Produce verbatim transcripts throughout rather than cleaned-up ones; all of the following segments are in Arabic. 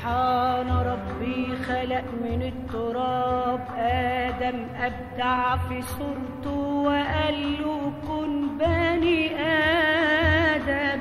سبحان ربي خلق من التراب آدم أبدع في صورته وقال له كن بني آدم.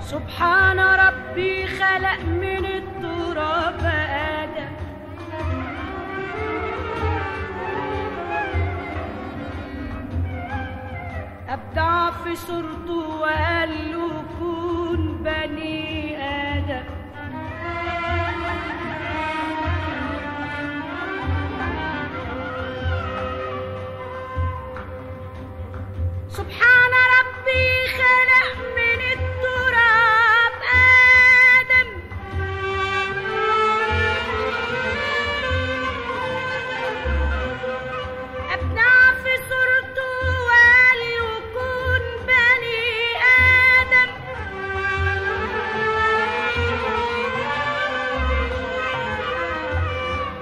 سبحان ربي خلق من التراب آدم أبدع في صورته وقال له كن بني آدم. سبحان ربي خلق من التراب آدم أبدع في صورته وقال له كن بني آدم.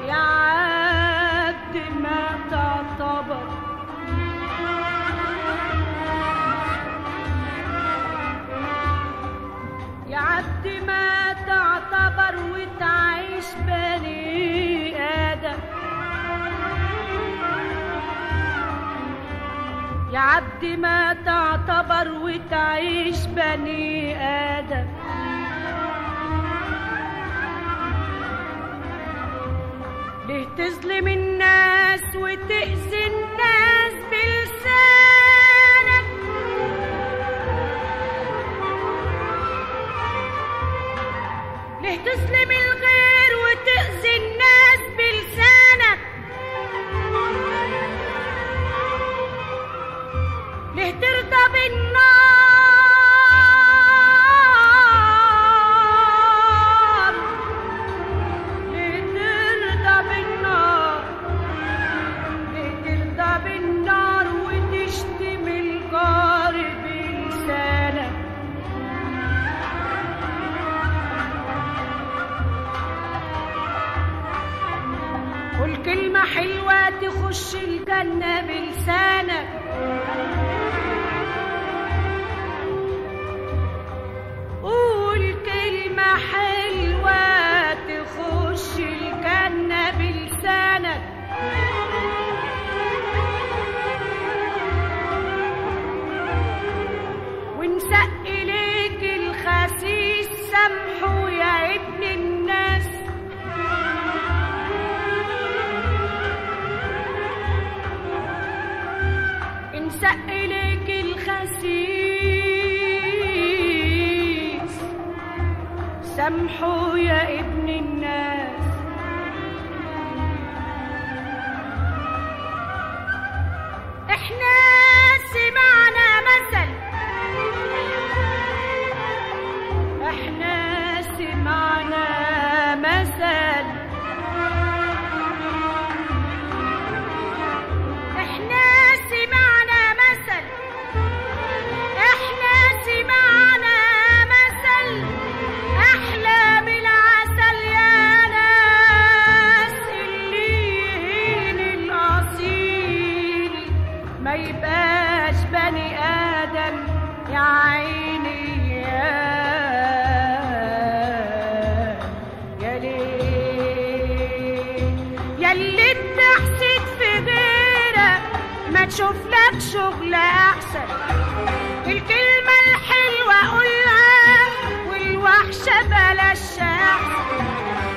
يا عبد ما تعتبر يا عبد ما تعتبر وتعيش بني آدم. يا عبد ما تعتبر وتعيش بني آدم. ليه تظلم الناس وتأذي الناس بلسانك؟ ليه تظلم الغير وتأذي الناس بلسانك؟ ليه ترضى بالنار؟ ليه ترضى بالنار؟ ليه ترضى بالنار وتشتم الجار بلسانك؟ قول كلمة حلوة تخش الجنة بلسانك. قول كلمة حلوة تخش الجنة بلسانك. ونسقي ليك الخسيس سامحه يا ابن الناس. انسقي ليك الخسيس سامحه يا ابن الناس. احنا سمعنا مثل احنا سمعنا مثل احنا سمعنا مثل احنا سمعنا مثل احلى بالعسل يا ناس اللين الاصيل ما يبقاش بني ادم يا عيني يا يا ليل يا اللي بتحسد في غيرك ما تشوفلك شغل احسن. الكلمة الحلوة قولها والوحشة بلاش احسن.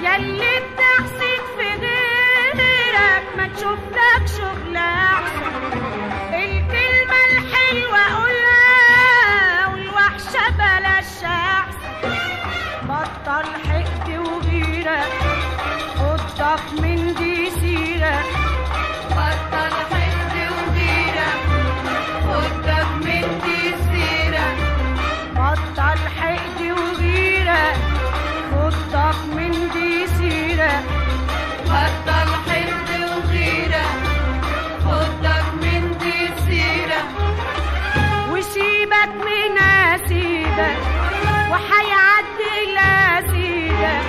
يا اللي بتحسد في غيرك ما تشوفلك شغل احسن. الكلمة الحلوة قولها والوحشة بلاش احسن. بطل حقد وغيرة خدك من دي سيرة. بطل حقد وغيرة خدك من دي سيرة. بطل حقد وغيرة خدك من دي سيرة. بطل حقد وغيرة خدك من دي سيرة. وسيبك من أسيبك وحيعدي الأسيبك.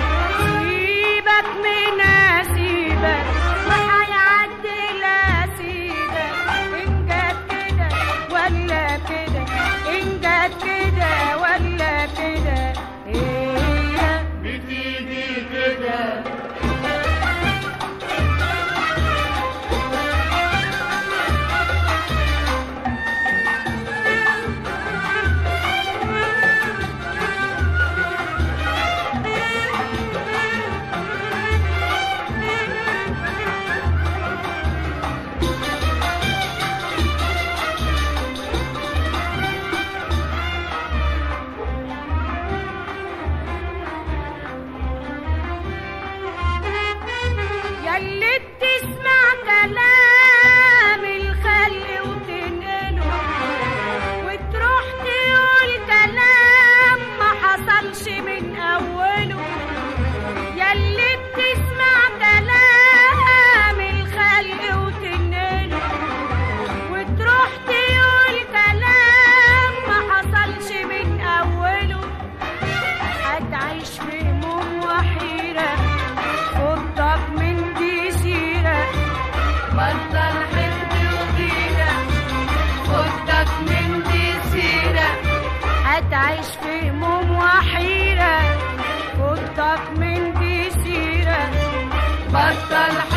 بطل